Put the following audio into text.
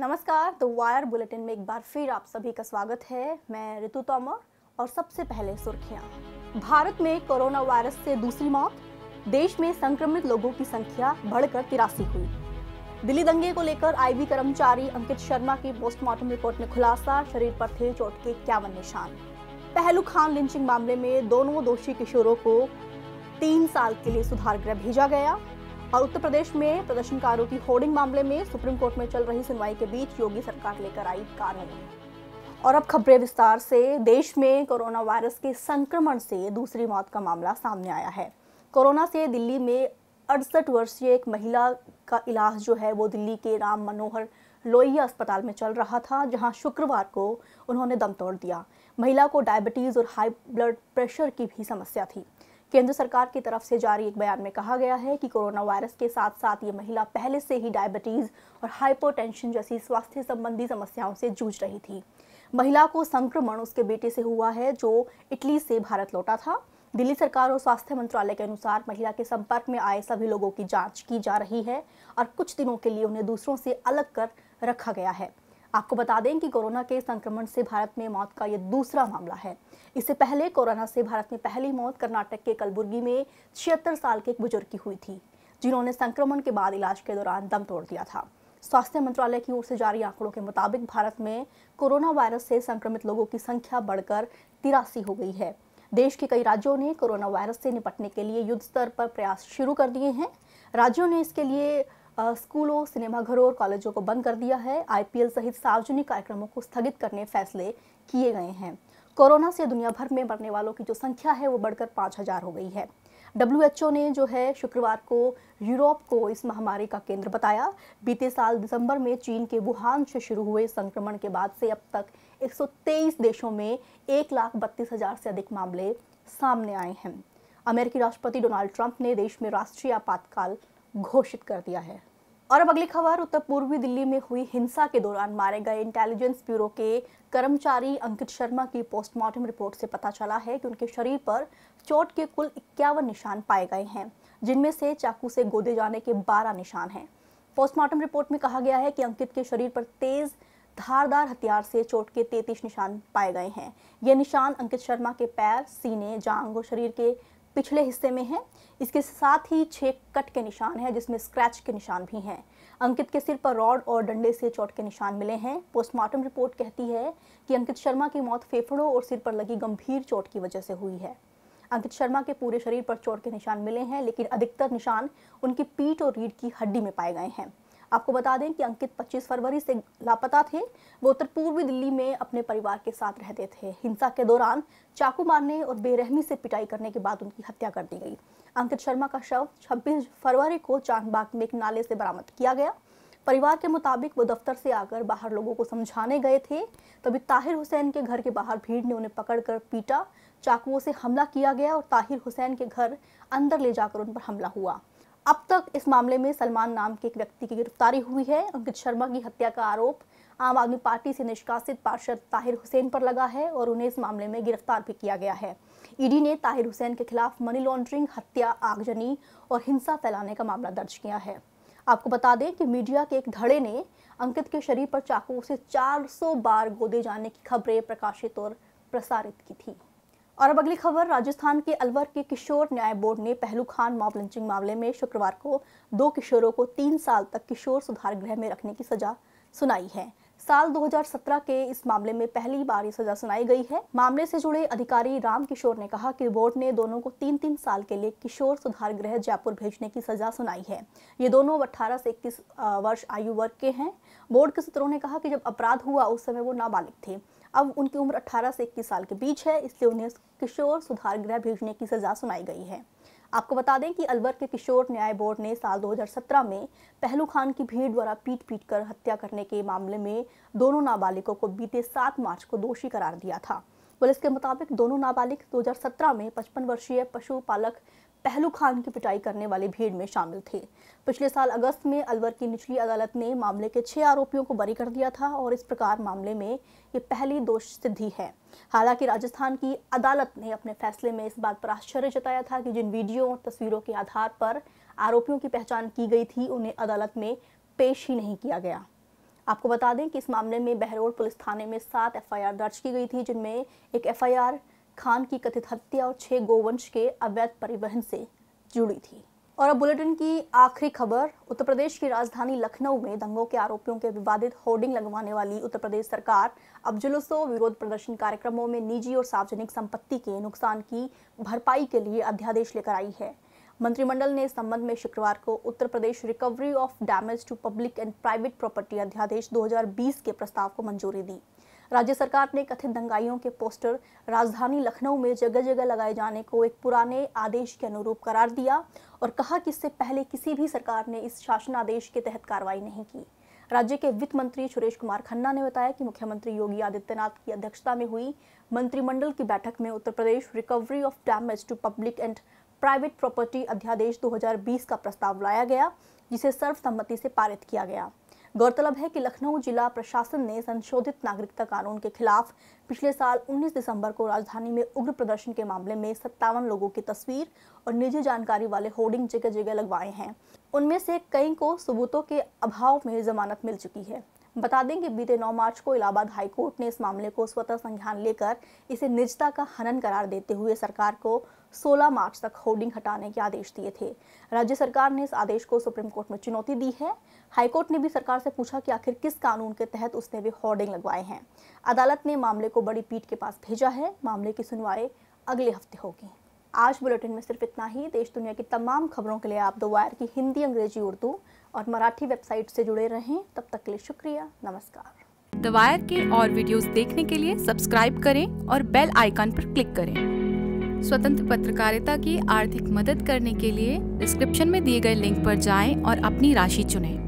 नमस्कार, the wire bulletin में एक बार फिर आप सभी का स्वागत है। मैं ऋतु तोमर और सबसे पहले सुर्खियाँ। भारत में कोरोना वायरस से दूसरी मौत, देश में संक्रमित लोगों की संख्या बढ़कर 83 हुई। दिल्ली दंगे को लेकर आईबी कर्मचारी अंकित शर्मा की पोस्टमार्टम रिपोर्ट में खुलासा, शरीर पर थे चोट के 51 निशान। पहलू खान लिंचिंग मामले में दोनों दोषी किशोरों को 3 साल के लिए सुधार गृह भेजा गया। और उत्तर प्रदेश में प्रदर्शनकारों की होर्डिंग मामले में सुप्रीम कोर्ट में चल रही सुनवाई के बीच योगी सरकार लेकर आई कानून। और अब खबरें विस्तार से। देश में कोरोना वायरस के संक्रमण से दूसरी मौत का मामला सामने आया है। कोरोना से दिल्ली में 68 वर्षीय एक महिला का इलाज जो है वो दिल्ली के राम मनोहर लोहिया अस्पताल में चल रहा था, जहां शुक्रवार को उन्होंने दम तोड़ दिया। महिला को डायबिटीज़ और हाई ब्लड प्रेशर की भी समस्या थी। केंद्र सरकार की तरफ से जारी एक बयान में कहा गया है कि कोरोना वायरस के साथ साथ ये महिला पहले से ही डायबिटीज़ और हाइपोटेंशन जैसी स्वास्थ्य संबंधी समस्याओं से जूझ रही थी। महिला को संक्रमण उसके बेटे से हुआ है जो इटली से भारत लौटा था। दिल्ली सरकार और स्वास्थ्य मंत्रालय के अनुसार महिला के संपर्क में आए सभी लोगों की जाँच की जा रही है और कुछ दिनों के लिए उन्हें दूसरों से अलग कर रखा गया है। आपको बता दें कि कोरोना के संक्रमण से भारत में मौत का यह दूसरा मामला है। इससे पहले कोरोना से भारत में पहली मौत कर्नाटक के कलबुर्गी में 76 साल के एक बुजुर्ग की हुई थी, जिन्होंने संक्रमण के बाद इलाज के दौरान दम तोड़ दिया था। स्वास्थ्य मंत्रालय की ओर से जारी आंकड़ों के मुताबिक भारत में कोरोना वायरस से संक्रमित लोगों की संख्या बढ़कर 83 हो गई है। देश के कई राज्यों ने कोरोना वायरस से निपटने के लिए युद्ध स्तर पर प्रयास शुरू कर दिए हैं। राज्यों ने इसके लिए स्कूलों, सिनेमाघरों और कॉलेजों को बंद कर दिया है। आईपीएल सहित सार्वजनिक कार्यक्रमों को स्थगित करने फैसले किए गए हैं। कोरोना से दुनिया भर में मरने वालों की जो संख्या है वो बढ़कर 5000 हो गई है। डब्ल्यूएचओ ने जो है शुक्रवार को यूरोप को इस महामारी का केंद्र बताया। बीते साल दिसंबर में चीन के वुहान से शुरू हुए संक्रमण के बाद से अब तक 123 देशों में 1,32,000 से अधिक मामले सामने आए हैं। अमेरिकी राष्ट्रपति डोनाल्ड ट्रंप ने देश में राष्ट्रीय आपातकाल घोषित कर दिया है। और अब अगली खबर। उत्तर पूर्वी दिल्ली में हुई हिंसा के दौरान मारे गए इंटेलिजेंस ब्यूरो के कर्मचारी अंकित शर्मा की पोस्टमार्टम रिपोर्ट से पता चला है कि उनके शरीर पर चोट के कुल 51 निशान पाए गए हैं, जिनमें से चाकू से गोदे जाने के 12 निशान हैं। पोस्टमार्टम रिपोर्ट में कहा गया है कि अंकित के शरीर पर तेज धारदार हथियार से चोट के 33 निशान पाए गए हैं। ये निशान अंकित शर्मा के पैर, सीने, जांघ और शरीर के पिछले हिस्से में है। इसके साथ ही 6 कट के निशान हैं, जिसमें स्क्रैच के निशान भी हैं। अंकित के सिर पर रॉड और डंडे से चोट के निशान मिले हैं। पोस्टमार्टम रिपोर्ट कहती है कि अंकित शर्मा की मौत फेफड़ों और सिर पर लगी गंभीर चोट की वजह से हुई है। अंकित शर्मा के पूरे शरीर पर चोट के निशान मिले हैं, लेकिन अधिकतर निशान उनकी पीठ और रीढ़ की हड्डी में पाए गए हैं। आपको बता दें कि अंकित 25 फरवरी से लापता थे। वो उत्तर पूर्वी दिल्ली में अपने परिवार के साथ रहते थे। हिंसा के दौरान चाकू मारने और बेरहमी से पिटाई करने के बाद उनकी हत्या कर दी गई। अंकित शर्मा का शव 26 फरवरी को चांदबाग में एक नाले से बरामद किया गया। परिवार के मुताबिक वो दफ्तर से आकर बाहर लोगों को समझाने गए थे, तभी ताहिर हुसैन के घर के बाहर भीड़ ने उन्हें पकड़कर पीटा। चाकुओं से हमला किया गया और ताहिर हुसैन के घर अंदर ले जाकर उन पर हमला हुआ। अब तक इस मामले में सलमान नाम के एक व्यक्ति की गिरफ्तारी हुई है। अंकित शर्मा की हत्या का आरोप आम आदमी पार्टी से निष्कासित पार्षद ताहिर हुसैन पर लगा है और उन्हें इस मामले में गिरफ्तार भी किया गया है। ईडी ने ताहिर हुसैन के खिलाफ मनी लॉन्ड्रिंग, हत्या, आगजनी और हिंसा फैलाने का मामला दर्ज किया है। आपको बता दें कि मीडिया के एक धड़े ने अंकित के शरीर पर चाकू से 400 बार गोदे जाने की खबरें प्रकाशित और प्रसारित की थी। और अब अगली खबर। राजस्थान के अलवर के किशोर न्याय बोर्ड ने पहलू खान मॉब लिंचिंग मामले में शुक्रवार को 2 किशोरों को 3 साल तक किशोर सुधार गृह में रखने की सजा सुनाई है। साल 2017 के इस मामले में पहली बार ये सजा सुनाई गई है। मामले से जुड़े अधिकारी राम किशोर ने कहा कि बोर्ड ने दोनों को 3-3 साल के लिए किशोर सुधार गृह जयपुर भेजने की सजा सुनाई है। ये दोनों 18 से 21 वर्ष आयु वर्ग के हैं। बोर्ड के सूत्रों ने कहा कि जब अपराध हुआ उस समय वो नाबालिग थे। अब उनकी उम्र 18 से 21 साल के बीच है, इसलिए उन्हें किशोर सुधार गृह भेजने की सजा सुनाई गई है। आपको बता दें कि अलवर के किशोर न्याय बोर्ड ने साल 2017 में पहलू खान की भीड़ द्वारा पीट कर हत्या करने के मामले में दोनों नाबालिगों को बीते 7 मार्च को दोषी करार दिया था। पुलिस के मुताबिक दोनों नाबालिग 2017 में 55 वर्षीय पशुपालक पहलू खान की पिटाई करने वाली भीड़ में शामिल थे। पिछले साल अगस्त में अलवर की निचली अदालत ने मामले के 6 आरोपियों को बरी कर दिया था और इस प्रकार मामले में ये पहली दोष सिद्धि है। हालांकि राजस्थान की अदालत ने अपने फैसले में इस बात पर आश्चर्य जताया था कि जिन वीडियो और तस्वीरों के आधार पर आरोपियों की पहचान की गई थी, उन्हें अदालत में पेश ही नहीं किया गया। आपको बता दें कि इस मामले में बहरोड पुलिस थाने में 7 एफआईआर दर्ज की गई थी, जिनमें एक एफआईआर खान की कथित हत्या और 6 गोवंश के अवैध परिवहन से जुड़ी थी। और अब बुलेटिन की आखिरी खबर, उत्तर प्रदेश की राजधानी लखनऊ में दंगों के आरोपियों के विवादित होर्डिंग लगवाने वाली उत्तर प्रदेश सरकार अब जुलूसों, विरोध प्रदर्शन कार्यक्रमों में निजी और सार्वजनिक संपत्ति के नुकसान की भरपाई के लिए अध्यादेश लेकर आई है। मंत्रिमंडल ने इस संबंध में शुक्रवार को Uttar Pradesh recovery of damage to public and private property अध्यादेश 2020 के प्रस्ताव को मंजूरी दी। राज्य सरकार ने कथित दंगाइयों के पोस्टर राजधानी लखनऊ में जगह जगह लगाए जाने को एक पुराने आदेश के अनुरूप करार दिया और कहा कि इससे पहले किसी भी सरकार ने इस शासनादेश के तहत कार्रवाई नहीं की। राज्य के वित्त मंत्री सुरेश कुमार खन्ना ने बताया कि मुख्यमंत्री योगी आदित्यनाथ की अध्यक्षता में हुई मंत्रिमंडल की बैठक में Uttar Pradesh recovery of damage to public and private property अध्यादेश 2020 का प्रस्ताव लाया गया, जिसे सर्वसम्मति से पारित किया गया। गौरतलब है कि लखनऊ जिला प्रशासन ने संशोधित नागरिकता कानून के खिलाफ पिछले साल 19 दिसंबर को राजधानी में उग्र प्रदर्शन के मामले में 57 लोगों की तस्वीर और निजी जानकारी वाले होर्डिंग जगह जगह लगवाए हैं। उनमें से कई को सबूतों के अभाव में जमानत मिल चुकी है। बता दें कि बीते 9 मार्च को इलाहाबाद हाईकोर्ट ने इस मामले को स्वतः संज्ञान लेकर इसे निजता का हनन करार देते हुए सरकार को 16 मार्च तक होर्डिंग हटाने के आदेश दिए थे। राज्य सरकार ने इस आदेश को सुप्रीम कोर्ट में चुनौती दी है। हाईकोर्ट ने भी सरकार से पूछा कि आखिर किस कानून के तहत उसने भी होर्डिंग लगवाए हैं। अदालत ने मामले को बड़ी पीठ के पास भेजा है। मामले की सुनवाई अगले हफ्ते होगी। आज बुलेटिन में सिर्फ इतना ही। देश दुनिया की तमाम खबरों के लिए आप द वायर की हिंदी, अंग्रेजी, उर्दू और मराठी वेबसाइट से जुड़े रहें। तब तक के लिए शुक्रिया, नमस्कार। द वायर के और वीडियोस देखने के लिए सब्सक्राइब करें और बेल आइकन पर क्लिक करें। स्वतंत्र पत्रकारिता की आर्थिक मदद करने के लिए डिस्क्रिप्शन में दिए गए लिंक पर जाएं और अपनी राशि चुनें।